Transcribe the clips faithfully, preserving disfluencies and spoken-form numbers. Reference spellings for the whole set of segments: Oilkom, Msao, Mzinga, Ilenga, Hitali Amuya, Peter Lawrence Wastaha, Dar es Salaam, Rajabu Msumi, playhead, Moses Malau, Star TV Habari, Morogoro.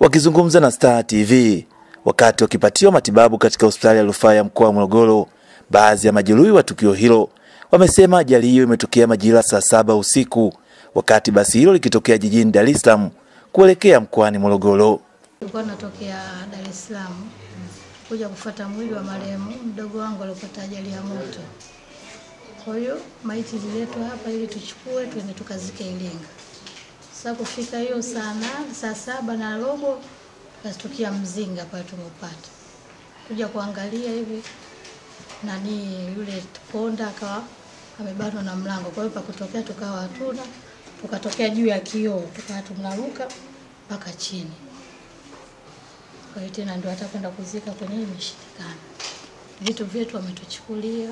Wakizungumza na Star T V wakati wakipatiwa matibabu katika hospitali ya rufaa ya mkoa wa Morogoro, baadhi ya majeruhi wa tukio hilo wamesema ajali hiyo imetokea majira saa saba usiku wakati basi hilo likitokea jijini Dar es Salaam kuelekea mkoani Morogoro. Ilikuwa inatokea Dar es Salaam kuja kufuata mwili wa marehemu mdogo wangu aliyopata ajali ya moto. Kwa hiyo maiti ziletwa hapa ili tuchukue twende tukazike Ilenga. Sasa kufika hiyo sana saa saba na robo tukatukia Mzinga pale tumepata. Kuja kuangalia hivi nani yule tuponda akawa amebanwa na mlango. Kwa hiyo pa kutokea tukawa hatuna, tukatokea juu ya kioo, tukawa tumlaruka mpaka chini. Kwa hiyo tena ndio atakwenda kuzika kwenye imeshikana. Vitu vyetu wametuchukulia.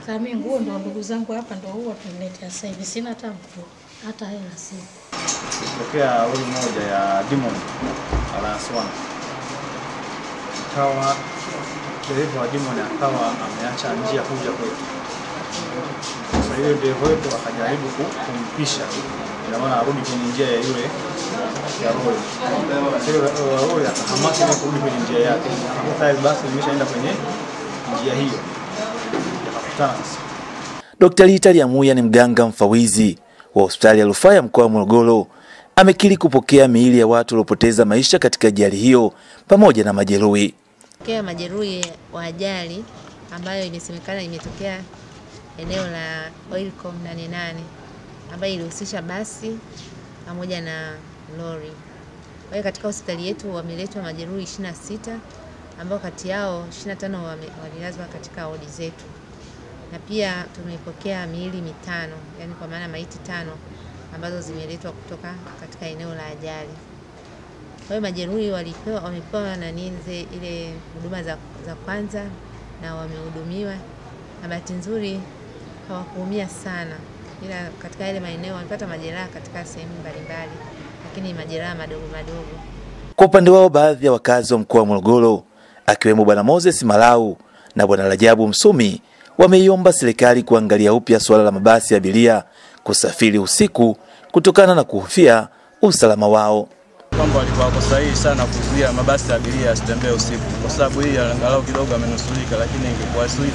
Sasa mimi nguo ndo ndugu zangu hapa ndo huwa tunaletea sasa hivi sina tangu hata hela sina. Tokea uli moja ya Demon ala Swan. Kawa dereva wa Demon akawa ameacha njia kuja kwetu. Sasa yule dereva wetu akajaribu kumpisha. Ndio maana arudi kwenye njia ya yule ya roho. Sasa yule roho akahamata na kurudi kwenye njia yake. Sasa basi nimeshaenda kwenye njia hiyo. Daktari Hitali Amuya ni mganga mfawizi wa hospitali ya rufaa ya mkoa wa Morogoro amekiri kupokea miili ya watu waliopoteza maisha katika ajali hiyo pamoja na majeruhi. Kwa majeruhi wa ajali ambayo inasemekana imetokea eneo la Oilkom nane nane ambayo ilihusisha basi pamoja na lori. Wao katika hospitali yetu wameletwa majeruhi ishirini na sita ambao kati yao ishirini na tano walilazwa katika wodi zetu. Na pia tumepokea miili mitano, yani kwa maana maiti tano ambazo zimeletwa kutoka katika eneo la ajali. Kwa hiyo majeruhi walipewa wamepewa na ninze ile huduma za, za kwanza na wamehudumiwa. Na bahati nzuri hawakuumia sana. Ila katika ile maeneo walipata majeraha katika sehemu mbalimbali, lakini majeraha madogo madogo. Kwa upande wao baadhi ya wakazi wa mkoa wa Morogoro akiwemo Bwana Moses Malau na Bwana Rajabu Msumi wameiomba serikali kuangalia upya swala la mabasi ya abiria kusafiri usiku kutokana na kuhofia usalama wao. Kwamba walikuwa sahihi sana kuzuia mabasi ya abiria yasitembee usiku kwa sababu hii angalau kidogo amenusurika, lakini ingekuwa sivyo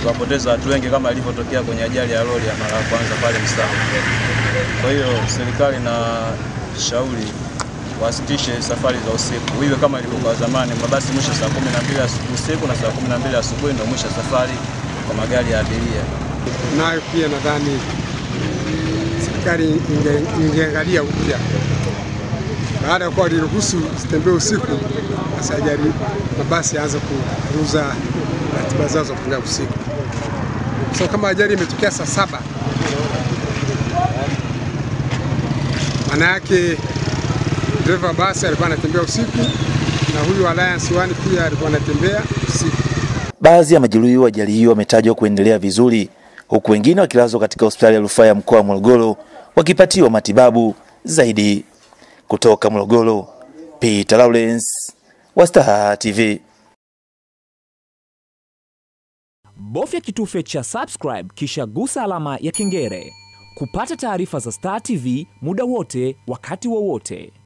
tungepoteza watu wengi kama ilivyotokea kwenye ajali ya lori ya mara kwanza pale Msao. Kwa hiyo serikali na shauri wasitishe safari za usiku. Hiyo kama ilivyokuwa zamani mabasi mwisho saa kumi na mbili usiku na saa kumi na mbili asubuhi ndio mwisho safari kwa magari ya abiria. Nayo pia nadhani serikali ingeangalia upya baada ya kuwa liruhusu zitembee usiku, basi ajali mabasi yaanze kuruza ratiba zao za kwenda usiku. So kama ajali imetokea saa saba maana yake dereva basi alikuwa anatembea usiku na huyu Alliance One pia alikuwa anatembea usiku. Baadhi ya majeruhi wa ajali hiyo wametajwa kuendelea vizuri huku wengine wakilazwa katika hospitali ya rufaa ya mkoa wa Morogoro wakipatiwa matibabu zaidi. Kutoka Morogoro, Peter Lawrence, Wastaha T V. Bofya kitufe cha subscribe kisha gusa alama ya kengele kupata taarifa za Star T V muda wote wakati wowote.